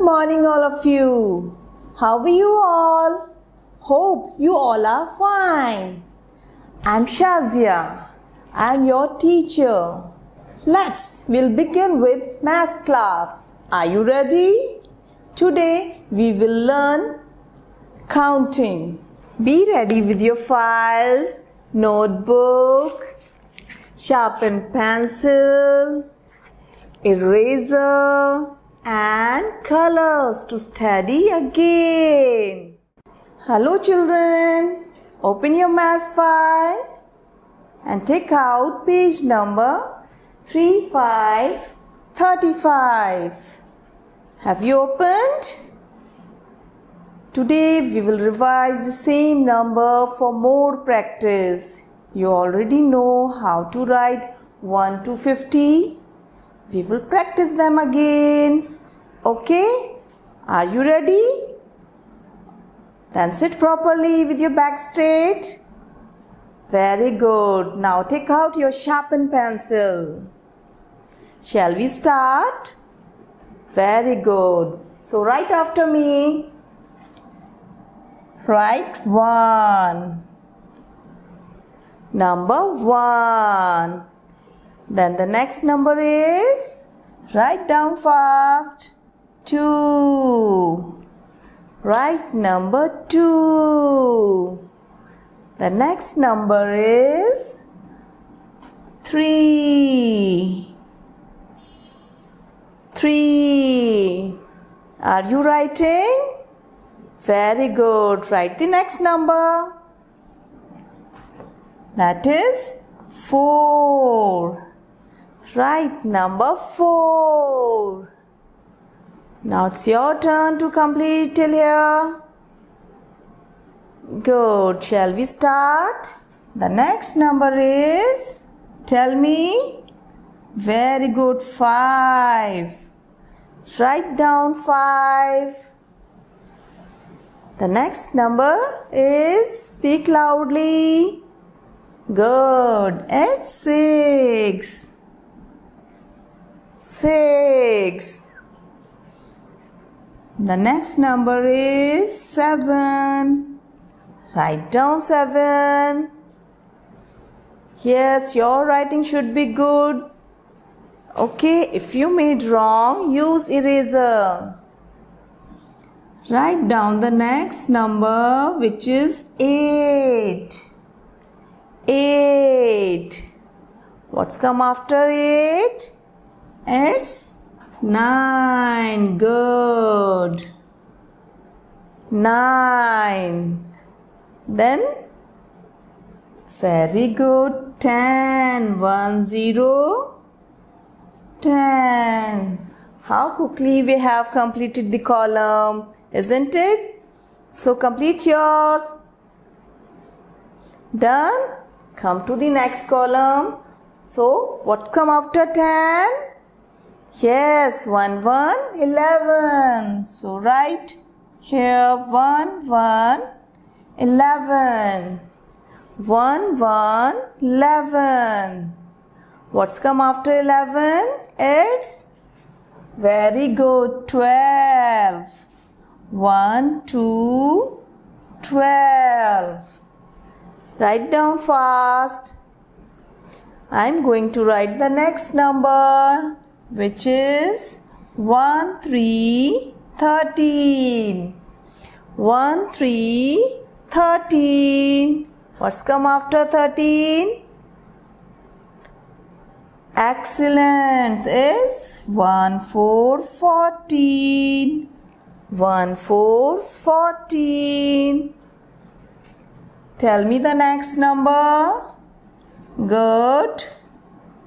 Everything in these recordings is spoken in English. Good morning all of you. How are you all? Hope you all are fine. I'm Shazia. I'm your teacher. We'll begin with math class. Are you ready? Today we will learn counting. Be ready with your files, notebook, sharpened pencil, eraser and colors to study again. Hello children, open your math file and take out page number 3535. Have you opened? Today we will revise the same number for more practice. You already know how to write 1 to 50. We will practice them again. Okay? Are you ready? Then sit properly with your back straight. Very good. Now take out your sharpened pencil. Shall we start? Very good. So write after me. Write 1. Number 1. Then the next number is, write down fast, 2. Write number 2. The next number is 3. 3. Are you writing? Very good. Write the next number. That is 4. Write number 4. Now it's your turn to complete till here. Good. Shall we start? The next number is, tell me. Very good. 5. Write down 5. The next number is, speak loudly. Good. It's 6. 6. The next number is 7. Write down 7. Yes, your writing should be good. Okay, if you made wrong, use eraser. Write down the next number, which is 8. 8. What's come after 8? It's 9. Good. 9. Then, very good. 10. 10. 10. How quickly we have completed the column, isn't it? So, complete yours. Done. Come to the next column. So, what's come after 10? Yes, 1, 1, 11. So write here 1, 1, 11. 1, 1, 11. What's come after 11? It's very good. 12. 1, 2, 12. Write down fast. I'm going to write the next number, which is 1, 3, 13. 1, 3, 13. What's come after 13? Excellent. Is 1, 4, 14. 1, 4, 14. Tell me the next number. Good.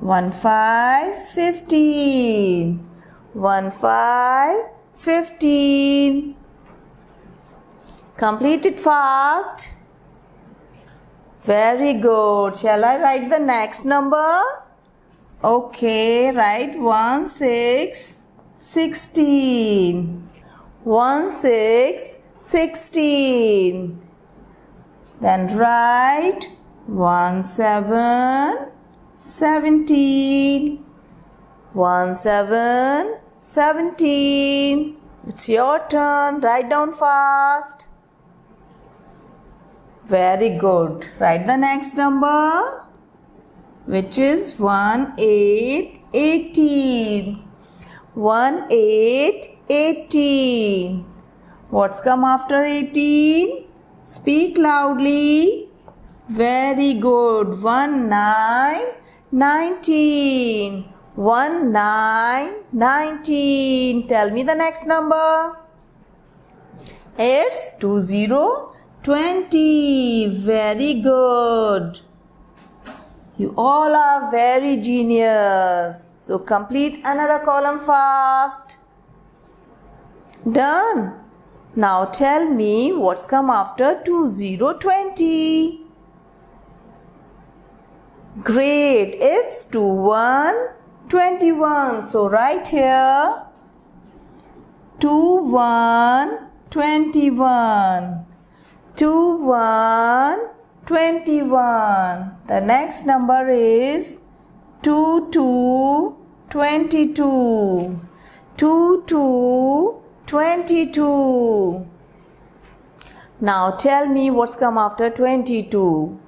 1, 5, 15. 1, 5, 15. Complete it fast. Very good. Shall I write the next number? Okay, write 1, 6, 16. 1, 6, 16. Then write 1, 7, 17. 1, 7, 17. It's your turn. Write down fast. Very good. Write the next number, which is 1, 8, 18. 1, 8, 18. What's come after 18? Speak loudly. Very good. 1, 9, 19. 1, 9, 19. Tell me the next number. It's 20, 20. Very good. You all are very genius. So complete another column fast. Done. Now tell me what's come after 20, 20. Great. It's 21, 21. So right here 21, 21. 21, 21. The next number is 22, 22. 22, 22. Now tell me what's come after 22.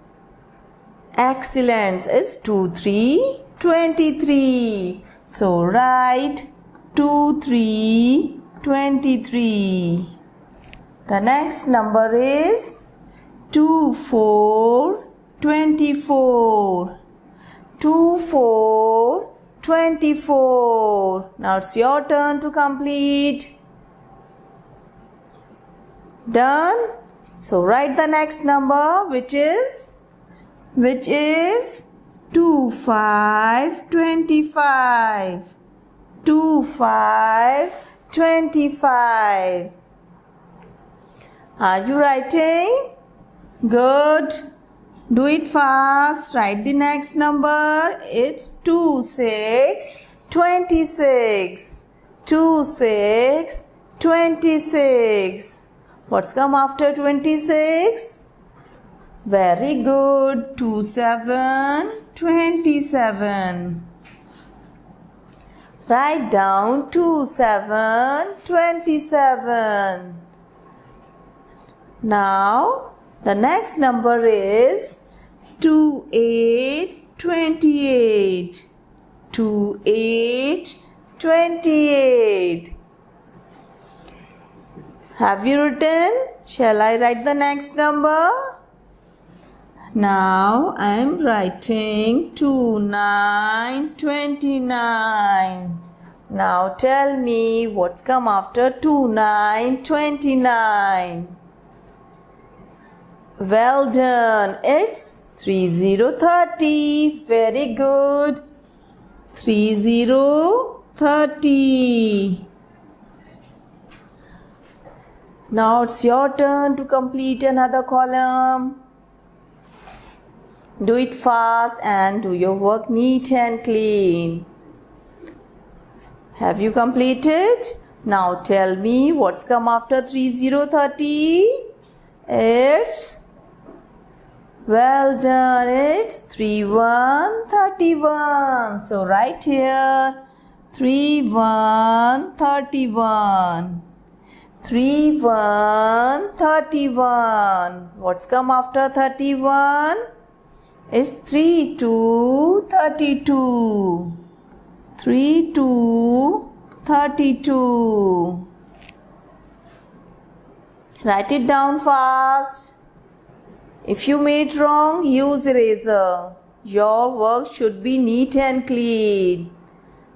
Excellence is 23, 23. So write 23, 23. The next number is 24, 24. 24, 24. Now it's your turn to complete. Done. So write the next number, which is 25, 25. 25, 25. Are you writing? Good. Do it fast. Write the next number. It's 26, 26. 26, 26. What's come after 26? Very good. 27, 27. Write down 27, 27. Now the next number is 28, 28. 28, 28. Have you written? Shall I write the next number? Now I am writing 29, 29. Now tell me what's come after 29, 29. Well done. It's 30, 30. Very good. 30, 30. Now it's your turn to complete another column. Do it fast and do your work neat and clean. Have you completed? Now tell me what's come after 30, 30. It's, well done, it's 31, 31. So right here 31, 31. 31, 31. What's come after 31? It's 32, 32. 32, 32. Write it down fast. If you made wrong, use eraser. Your work should be neat and clean.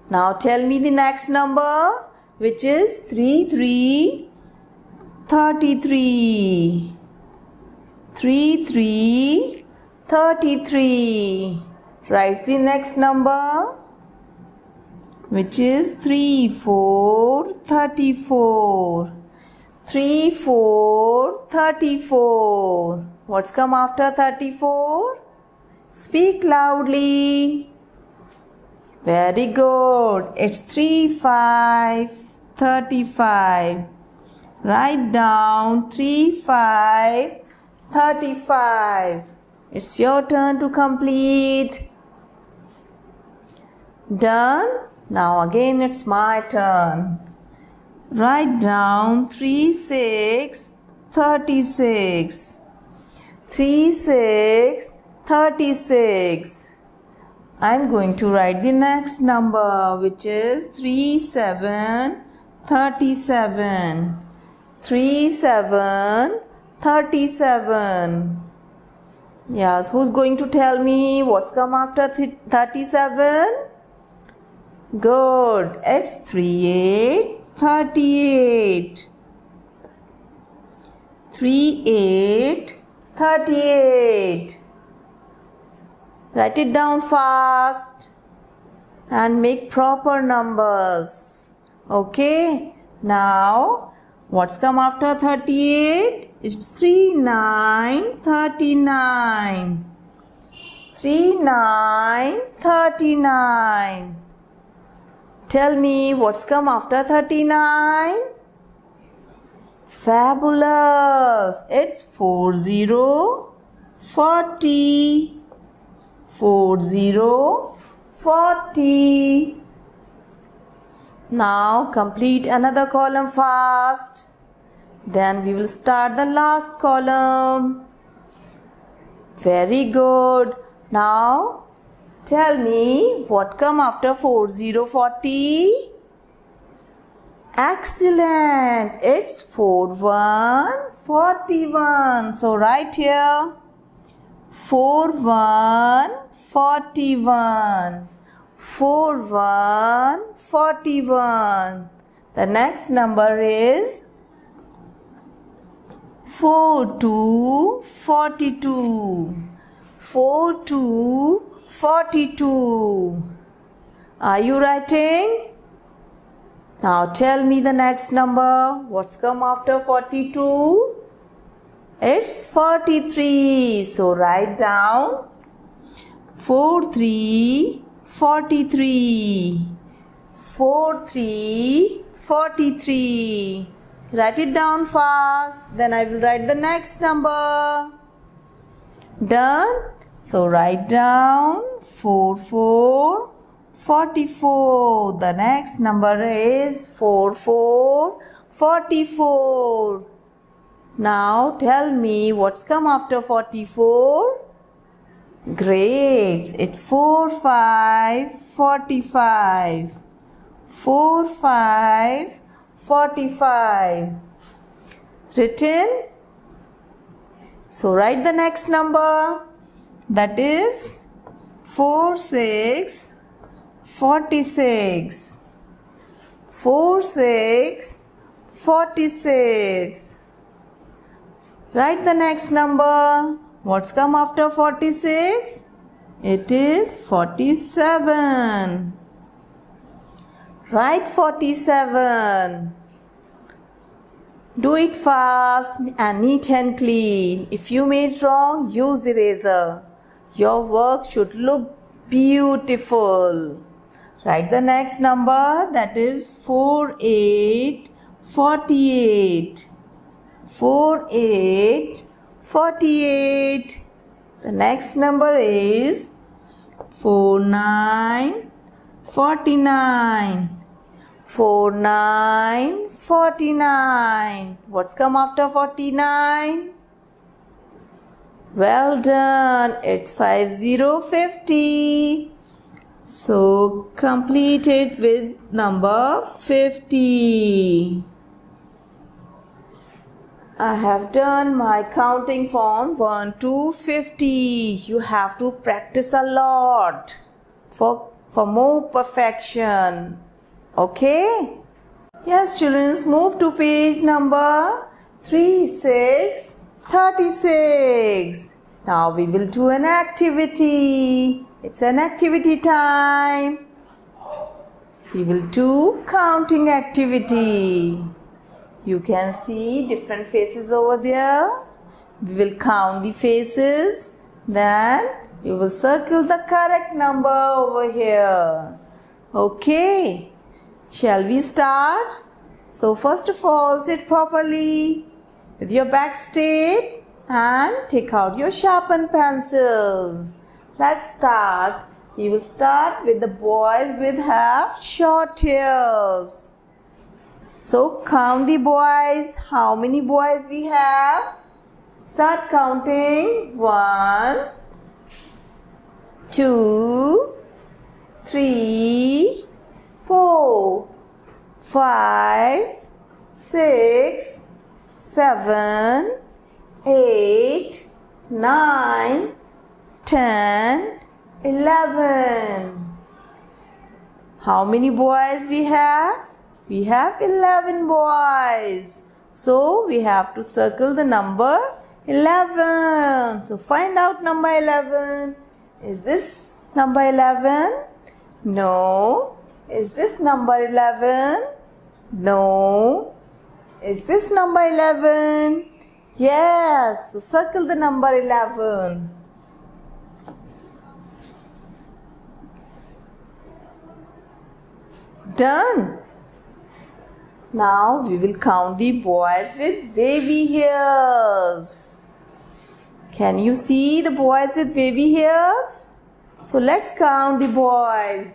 Now tell me the next number, which is 33, 33. 33, 33. Write the next number, which is 34, 34. 34, 34. What's come after 34? Speak loudly. Very good. It's 35, 35. Write down 35, 35. It's your turn to complete. Done. Now again it's my turn. Write down 3, 6, 36. 3, 6, 36. I'm going to write the next number, which is 3, 7, 37. 3, 7, 37. Yes, who's going to tell me what's come after 37? Good, it's 3, 8, 38. 3, 8, 38. Write it down fast and make proper numbers. Okay, now what's come after 38? It's 3, 9, 39. 3, 9, 39. Tell me what's come after 39? Fabulous! It's 40, 40. 40, 40. Now complete another column fast. Then we will start the last column. Very good. Now tell me what come after 40, 40? Excellent. It's 41, 41. So right here 41, 41. 41, 41. The next number is 42, 42. 42, 42. Are you writing? Now tell me the next number. What's come after 42? It's 43. So write down 43, 43. 43, 43. Write it down fast. Then I will write the next number. Done. So write down 44, 44. The next number is 44, 44. Now tell me what's come after 44? Great. It's 45, 45. 45, 45. Written. So write the next number. That is 46, 46. 46, 46. Write the next number. What's come after 46? It is 47. Write 47. Do it fast and neat and clean. If you made wrong, use eraser. Your work should look beautiful. Write the next number. That is 48, 48. 48, 48. The next number is 49, 49. 49, 49. What's come after 49? Well done. It's 50, 50. So complete it with number 50. I have done my counting from 1 to 50. You have to practice a lot for more perfection. Okay? Yes, children, move to page number 36, 36. Now we will do an activity. It's an activity time. We will do counting activity. You can see different faces over there. We will count the faces. Then we will circle the correct number over here. Okay? Shall we start? So first of all, sit properly with your back straight and take out your sharpened pencil. Let's start. You will start with the boys with half short hairs. So count the boys. How many boys we have? Start counting. 1, 2, 3, 4, 5, 6, 7, 8, 9, 10, 11. How many boys we have? We have 11 boys. So we have to circle the number 11. So find out number 11. Is this number 11? No. Is this number 11? No. Is this number 11? Yes. So circle the number 11. Done. Now we will count the boys with wavy hairs. Can you see the boys with wavy hairs? So let's count the boys.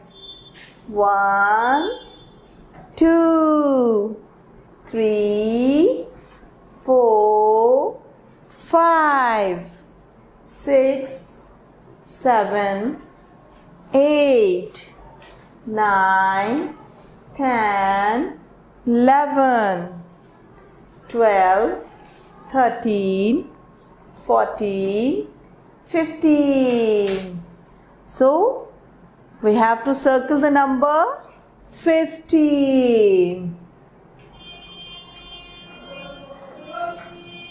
1, 2, 3, 4, 5, 6, 7, 8, 9, 10, 11, 12, 13, 14, 15. So we have to circle the number 15.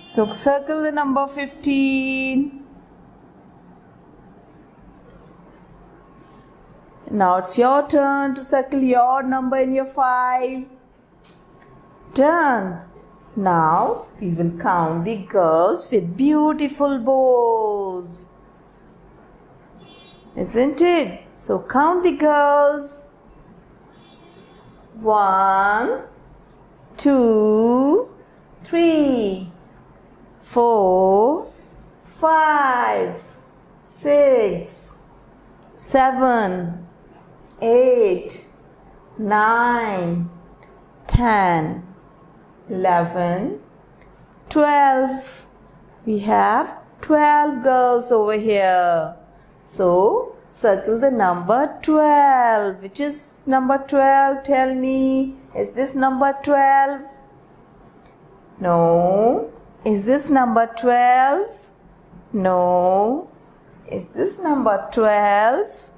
So circle the number 15. Now it's your turn to circle your number in your file. Done. Now we will count the girls with beautiful bows. Isn't it? So count the girls. 1, 2, 3, 4, 5, 6, 7, 8, 9, 10, 11, 12. We have 12 girls over here. So circle the number 12. Which is number 12? Tell me. Is this number 12? No. Is this number 12? No. Is this number 12?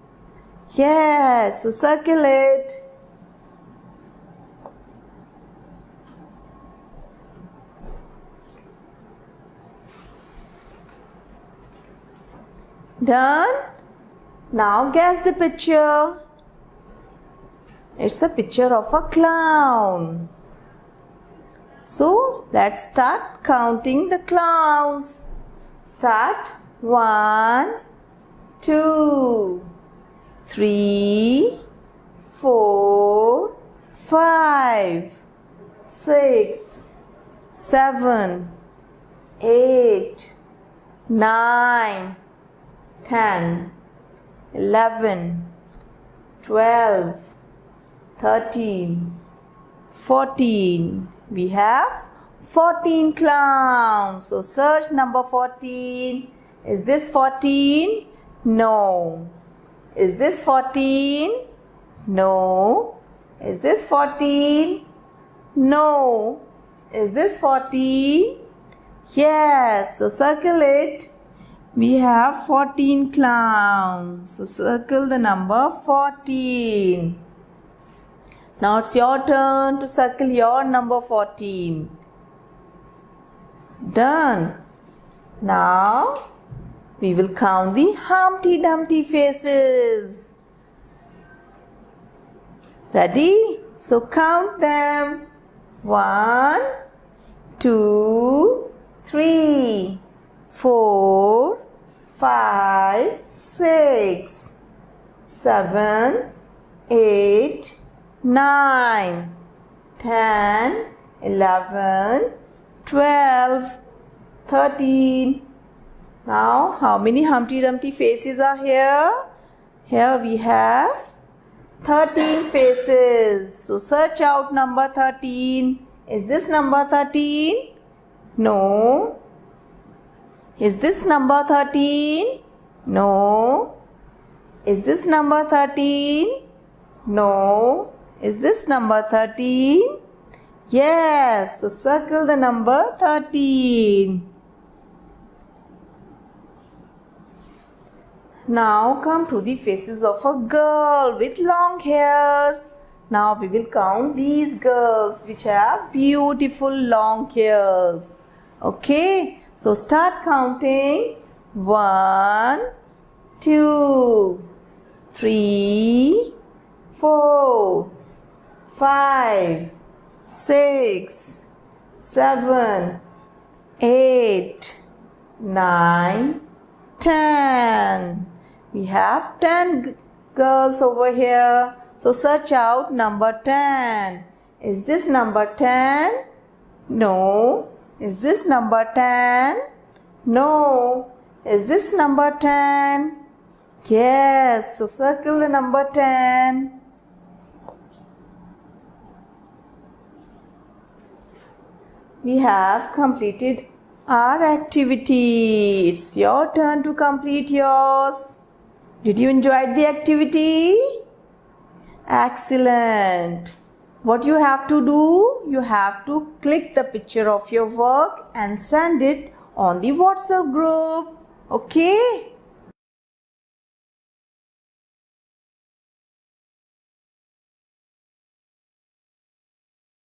Yes. So circle it. Done. Now guess the picture. It's a picture of a clown. So let's start counting the clowns. Start. 1, 2, 3, 4, 5, 6, 7, 8, 9, 10, 11, 12, 13, 14. We have 14 clowns. So search number 14. Is this 14? No. Is this 14? No. Is this 14? No. Is this 14? Yes. So circle it. We have 14 clowns. So circle the number 14. Now it's your turn to circle your number 14. Done. Now we will count the Humpty Dumpty faces. Ready? So count them. 1, 2, 3, 4, 5, 6, 7, 8, 9, 10, 11, 12, 13. Now how many Humpty Dumpty faces are here? Here we have 13 faces. So search out number 13. Is this number 13? No. Is this number 13? No. Is this number 13? No. Is this number 13? Yes. So circle the number 13. Now come to the faces of a girl with long hairs. Now we will count these girls which have beautiful long hairs. Okay. So start counting. 1, 2, 3, 4, 5, 6, 7, 8, 9, 10. We have 10 girls over here. So search out number 10. Is this number 10? No. Is this number 10? No. Is this number 10? Yes. So circle the number 10. We have completed our activity. It's your turn to complete yours. Did you enjoy the activity? Excellent. What you have to do? You have to click the picture of your work and send it on the WhatsApp group. Okay?